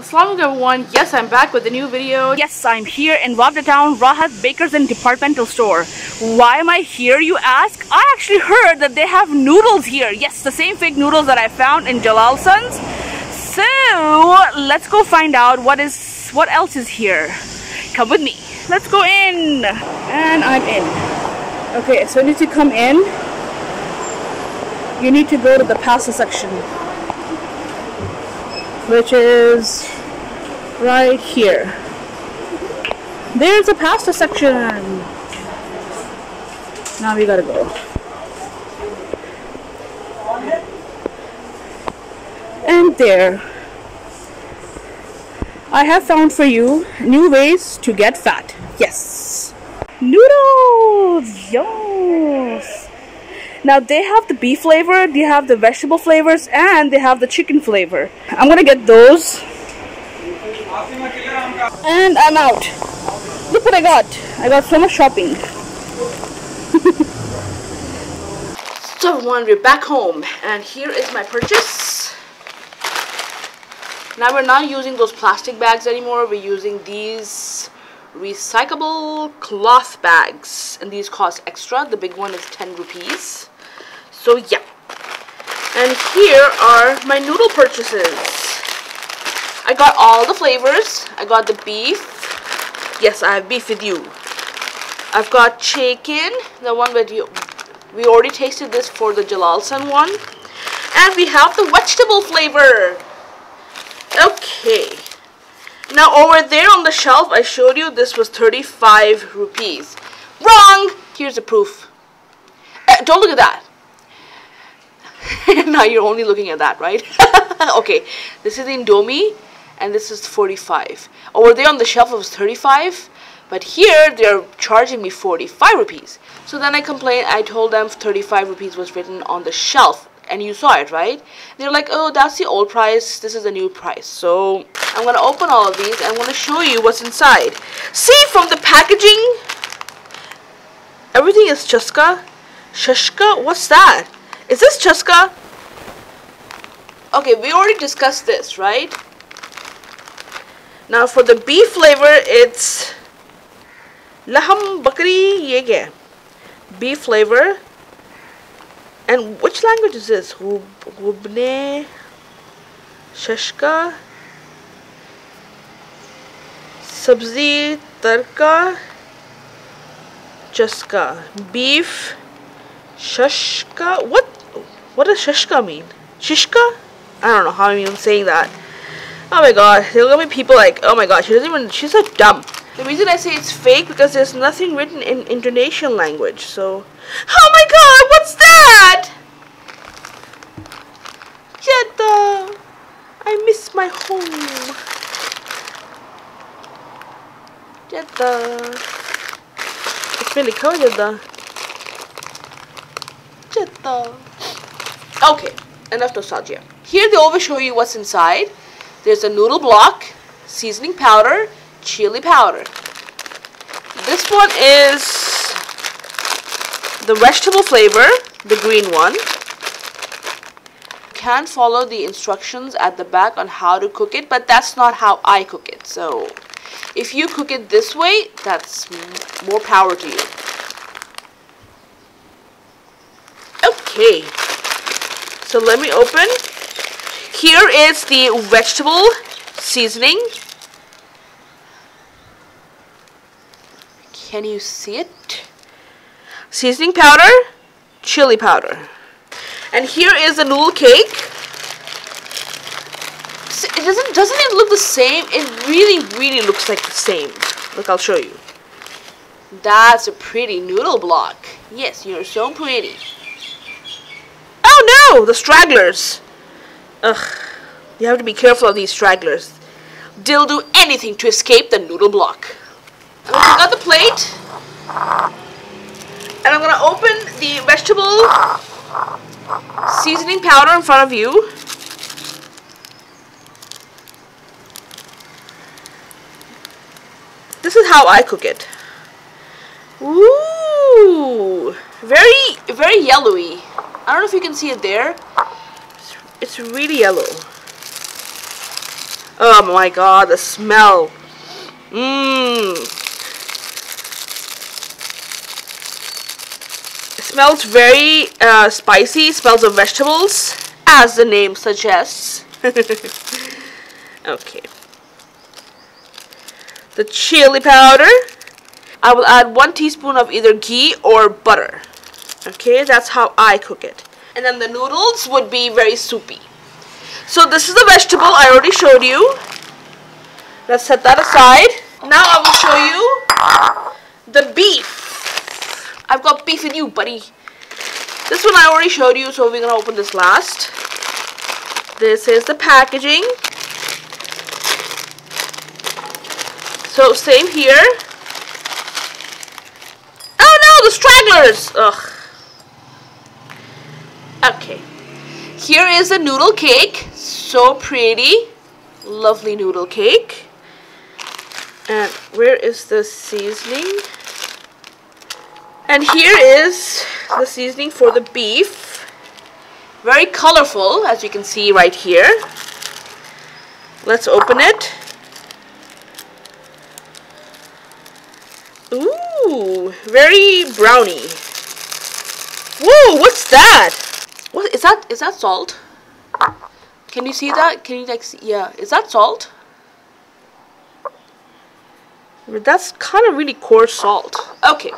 Assalamualaikum everyone, yes I'm back with a new video. Yes, I'm here in Wabda Town, Rahat Bakers and Departmental Store. Why am I here, you ask? I actually heard that they have noodles here. Yes, the same fake noodles that I found in Jalal Sons. So, let's go find out what else is here. Come with me. Let's go in. And I'm in. Okay, so you need to come in. You need to go to the pasta section, which is right here. There's a pasta section. Now we gotta go. And there. I have found for you new ways to get fat. Yes. Noodles! Yes! Now they have the beef flavor, they have the vegetable flavors, and they have the chicken flavor. I'm gonna get those. And I'm out. Look what I got. I got so much shopping. So everyone, we're back home and here is my purchase. Now we're not using those plastic bags anymore. We're using these recyclable cloth bags, and these cost extra. The big one is 10 rupees. So yeah, and here are my noodle purchases. I got all the flavors. I got the beef. Yes, I have beef with you. I've got chicken, the one with you. We already tasted this for the Jalal Sons one, and we have the vegetable flavor. Okay. Now over there on the shelf, I showed you this was 35 rupees. Wrong! Here's the proof. Don't look at that. Now you're only looking at that, right? Okay, this is Indomie, and this is 45. Over there on the shelf it was 35, but here they're charging me 45 rupees. So then I complained. I told them 35 rupees was written on the shelf. And you saw it, right? They're like, oh, that's the old price. This is the new price. So I'm going to open all of these. I'm going to show you what's inside. See, from the packaging, everything is chaska. Shashka? What's that? Is this chaska? Okay, we already discussed this, right? Now for the beef flavor, it's laham bakri yege. Beef flavor. And which language is this? Gubne, Shashka, Sabzi, Tarka, Chaska. Beef, Shashka. What does Shashka mean? Shishka? I don't know how I'm even saying that. Oh my god, they look at me people like, oh my god, she's so dumb. The reason I say it's fake because there's nothing written in Indonesian language, so. Oh my god, what's that? Jeddah, I miss my home. Jeddah. It's really cold, Jeddah. Jeddah. Okay, enough nostalgia. Here they always show you what's inside. There's a noodle block, seasoning powder, chili powder. This one is the vegetable flavor, the green one. You can follow the instructions at the back on how to cook it, but that's not how I cook it. So if you cook it this way, that's more power to you. Okay, so let me open. Here is the vegetable seasoning. Can you see it? Seasoning powder, chili powder. And here is the noodle cake. It doesn't it look the same? It really looks like the same. Look, I'll show you. That's a pretty noodle block. Yes, you're so pretty. Oh no, the stragglers. Ugh, you have to be careful of these stragglers. They'll do anything to escape the noodle block. I got the plate, and I'm going to open the vegetable seasoning powder in front of you. This is how I cook it. Ooh, very yellowy. I don't know if you can see it there. It's really yellow. Oh my god, the smell. It smells very spicy. It smells of vegetables, as the name suggests. Okay. The chili powder. I will add 1 teaspoon of either ghee or butter. Okay, that's how I cook it. And then the noodles would be very soupy. So this is the vegetable I already showed you. Let's set that aside. Now I will show you the beef. I've got beef in you, buddy. This one I already showed you, so we're gonna open this last. This is the packaging. So same here. Oh no, the stragglers! Ugh. Okay, here is the noodle cake. So pretty, lovely noodle cake. And where is the seasoning? And here is the seasoning for the beef. Very colorful, as you can see right here. Let's open it. Ooh, very browny. Whoa, what's that? What is that? Is that salt? Can you see that? Can you like see? Yeah, is that salt? That's kind of really coarse salt. Okay.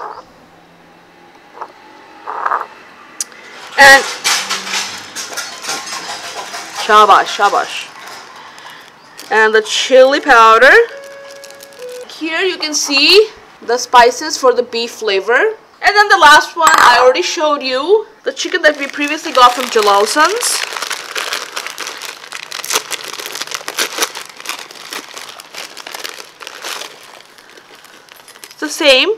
And shabash, shabash. And the chili powder. Here you can see the spices for the beef flavor. And then the last one I already showed you, the chicken that we previously got from Jalal Sons. It's the same.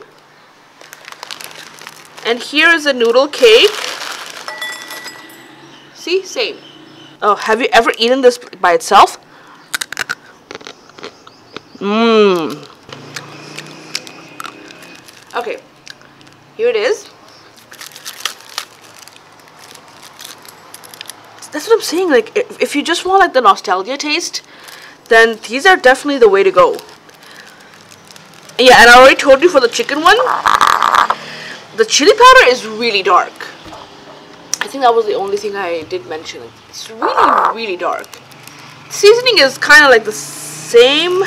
And here is the noodle cake. See, same. Oh, have you ever eaten this by itself? Mmm. Okay. Here it is. That's what I'm saying, like, if you just want like the nostalgia taste, then these are definitely the way to go. Yeah, and I already told you for the chicken one, the chili powder is really dark. I think that was the only thing I did mention. It's really, really dark. Seasoning is kind of like the same.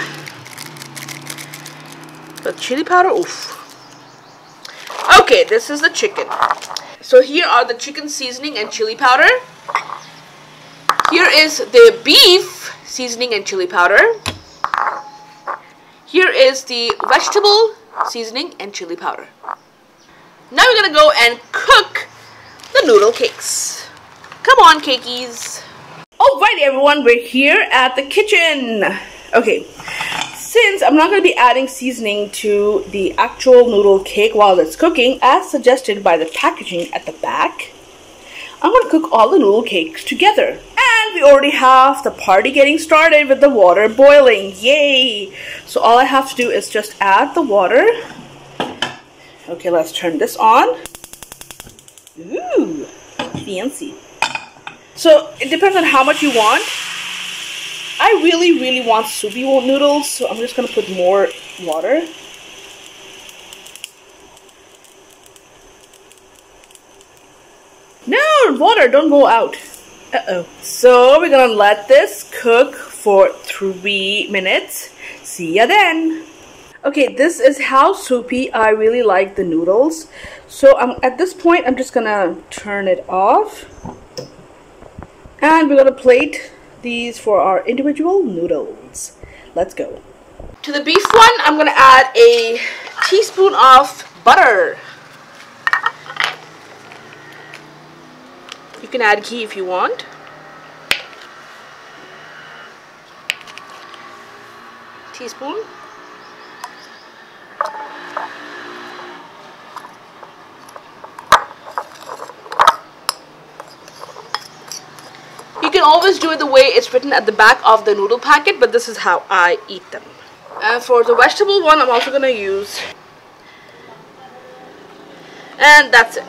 The chili powder, oof. Okay, this is the chicken. So here are the chicken seasoning and chili powder. Here is the beef seasoning and chili powder. Here is the vegetable seasoning and chili powder. Now we're gonna go and cook the noodle cakes. Come on, cakeys. Alrighty, everyone, we're here at the kitchen. Okay. Since I'm not going to be adding seasoning to the actual noodle cake while it's cooking, as suggested by the packaging at the back, I'm going to cook all the noodle cakes together. And we already have the party getting started with the water boiling. Yay! So all I have to do is just add the water. Okay, let's turn this on. Ooh, fancy. So it depends on how much you want. I really, really want soupy noodles, so I'm just going to put more water. No, water, don't go out. Uh-oh. So we're going to let this cook for 3 minutes. See ya then. Okay, this is how soupy I really like the noodles. So at this point, I'm just going to turn it off. And we're going to plate these for our individual noodles. Let's go. To the beef one, I'm gonna add a teaspoon of butter. You can add ghee if you want. Teaspoon. You can always do it the way it's written at the back of the noodle packet, but this is how I eat them. And for the vegetable one, I'm also going to use. And that's it.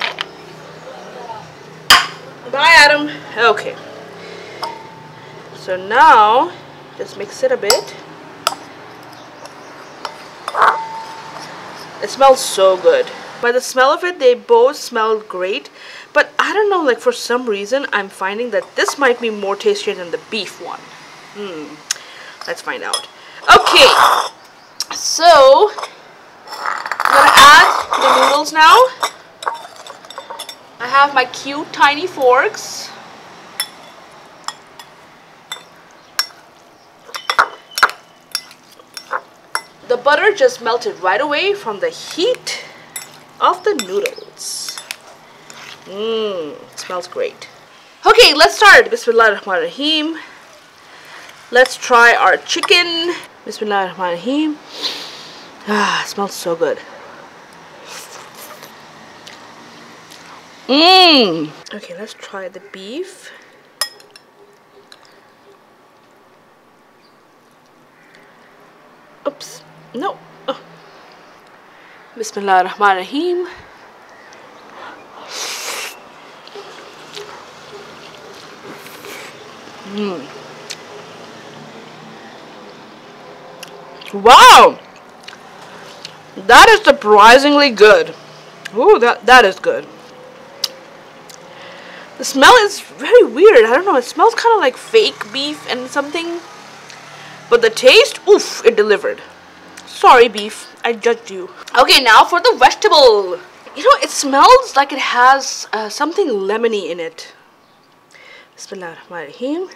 Bye, Adam. Okay. So now Just mix it a bit. It smells so good. By the smell of it, they both smell great. But I don't know, like for some reason, I'm finding that this might be more tastier than the beef one. Let's find out. Okay, so I'm gonna add the noodles now. I have my cute tiny forks. The butter just melted right away from the heat of the noodles. Smells great. Okay, let's start. Bismillahirrahmanirrahim. Let's try our chicken. Bismillahirrahmanirrahim. Ah, smells so good. Okay, let's try the beef. Oops. No. Oh. Bismillahirrahmanirrahim. Wow! That is surprisingly good. Ooh, that is good. The smell is very weird. I don't know. It smells kind of like fake beef and something. But the taste, oof, it delivered. Sorry, beef. I judged you. Okay, now for the vegetable. You know, it smells like it has something lemony in it. Bismillahirrahmanirrahim.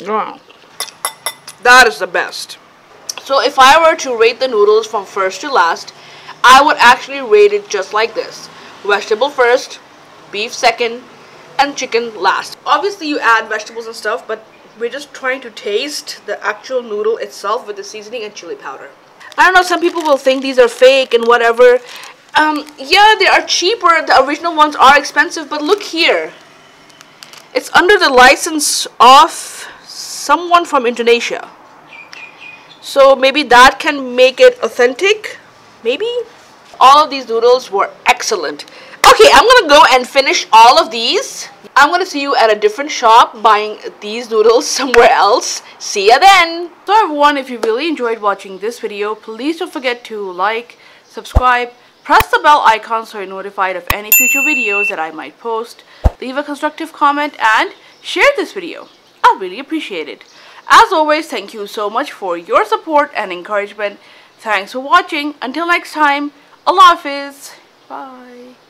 Yeah. That is the best. So if I were to rate the noodles from first to last, I would actually rate it just like this. Vegetable first, beef second, and chicken last. Obviously you add vegetables and stuff, but we're just trying to taste the actual noodle itself with the seasoning and chili powder. I don't know, some people will think these are fake and whatever. Yeah, they are cheaper. The original ones are expensive, but look here. It's under the license of someone from Indonesia. So maybe that can make it authentic. Maybe. All of these noodles were excellent. Okay, I'm gonna go and finish all of these. I'm gonna see you at a different shop buying these noodles somewhere else. See ya then. So everyone, if you really enjoyed watching this video, please don't forget to like, subscribe, press the bell icon so you're notified of any future videos that I might post. Leave a constructive comment and share this video. I'll really appreciate it. As always, thank you so much for your support and encouragement. Thanks for watching. Until next time, Allah Hafiz. Bye.